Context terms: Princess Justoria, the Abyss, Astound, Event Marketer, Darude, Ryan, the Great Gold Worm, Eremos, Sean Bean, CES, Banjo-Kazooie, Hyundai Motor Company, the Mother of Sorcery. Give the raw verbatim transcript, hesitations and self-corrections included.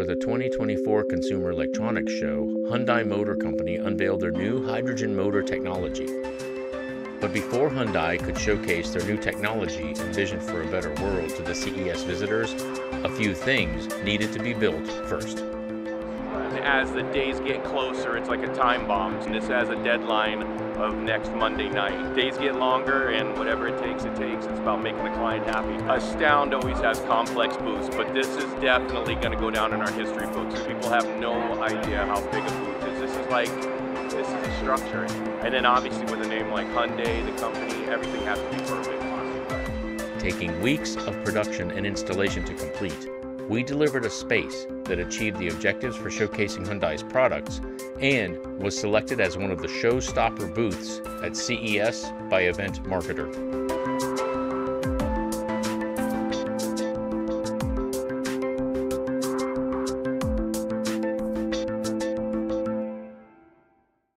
For the twenty twenty-four Consumer Electronics Show, Hyundai Motor Company unveiled their new hydrogen motor technology. But before Hyundai could showcase their new technology and vision for a better world to the C E S visitors, a few things needed to be built first. As the days get closer, it's like a time bomb. And this has a deadline of next Monday night. Days get longer, and whatever it takes, it takes. It's about making the client happy. Astound always has complex booths, but this is definitely going to go down in our history books. People have no idea how big a booth is. This is like, this is a structure. And then obviously with a name like Hyundai, the company, everything has to be perfect. Taking weeks of production and installation to complete, we delivered a space that achieved the objectives for showcasing Hyundai's products and was selected as one of the showstopper booths at C E S by Event Marketer.